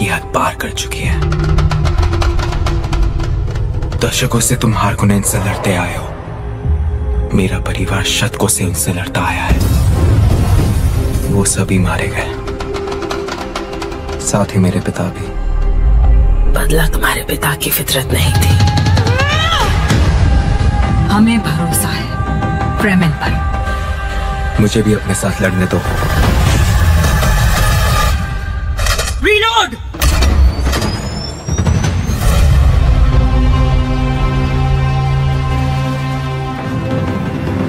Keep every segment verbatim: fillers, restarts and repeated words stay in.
की हद पार कर चुकी है। दशकों से तुम हारगुनेन इनसे लड़ते आए हो, मेरा परिवार शतकों से उनसे लड़ता आया है। वो सभी मारे गए, साथ ही मेरे पिता भी। बदला तुम्हारे पिता की फितरत नहीं थी। हमें भरोसा है प्रेमन पर। मुझे भी अपने साथ लड़ने दो। Reload!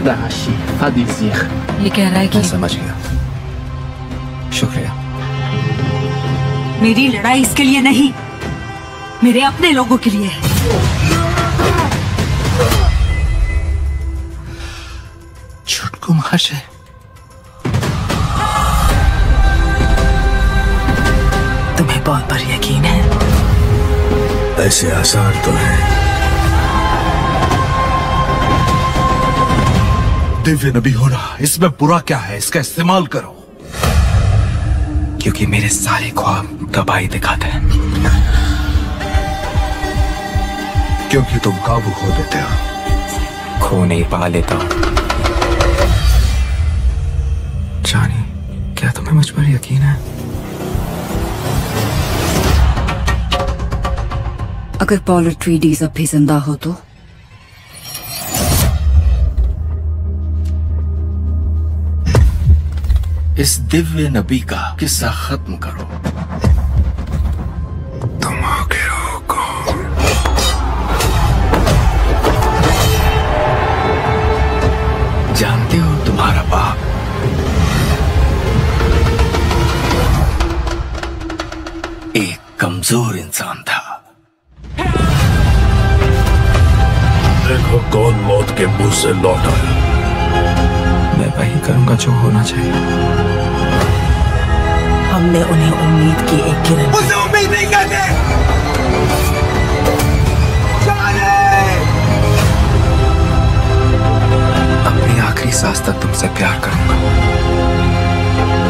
दाशी, हदीज़ीर। ये कह रहा है कि मैं समझ गया। शुक्रिया। मेरी लड़ाई इसके लिए नहीं, मेरे अपने लोगों के लिए है। छुटकू महाशय, तुम्हें पॉल पर यकीन है? ऐसे आसार तो है। दिव्य नबी होना, इसमें बुरा क्या है? इसका इस्तेमाल करो, क्योंकि मेरे सारे ख्वाब तबाही दिखाते हैं। क्योंकि तुम काबू खो देते हो। खो नहीं पा लेता। जानी, क्या तुम्हें मुझ पर यकीन है? अगर पॉल एट्रीडीज़ अब भी जिंदा हो तो इस दिव्य नबी का किस्सा खत्म करो। तुम आगे हो कौन? जानते हो तुम्हारा बाप एक कमजोर इंसान था। देखो कौन मौत के मुंह से लौट आया। मैं वही करूंगा जो होना चाहिए। हमने उन्हें उम्मीद की एक किरण, उसे उम्मीद नहीं करते। अपनी आखिरी सांस तक तुमसे प्यार करूंगा।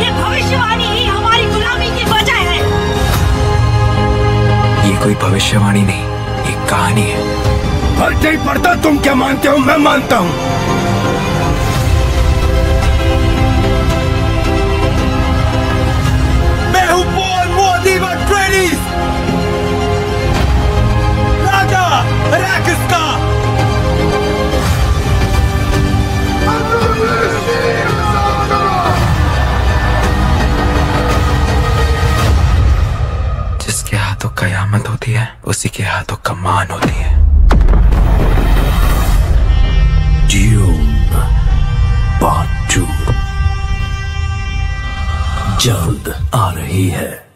ये भविष्यवाणी ही हमारी गुलामी की वजह है। ये कोई भविष्यवाणी नहीं, एक कहानी है। फर्क नहीं पड़ता तुम क्या मानते हो, मैं मानता हूं। मैं हूं पॉल एट्रेडीज, राजा रैक्स का। जिसके हाथों कयामत होती है, उसी के हाथों कमान होती है। पार्ट टू जल्द आ रही है।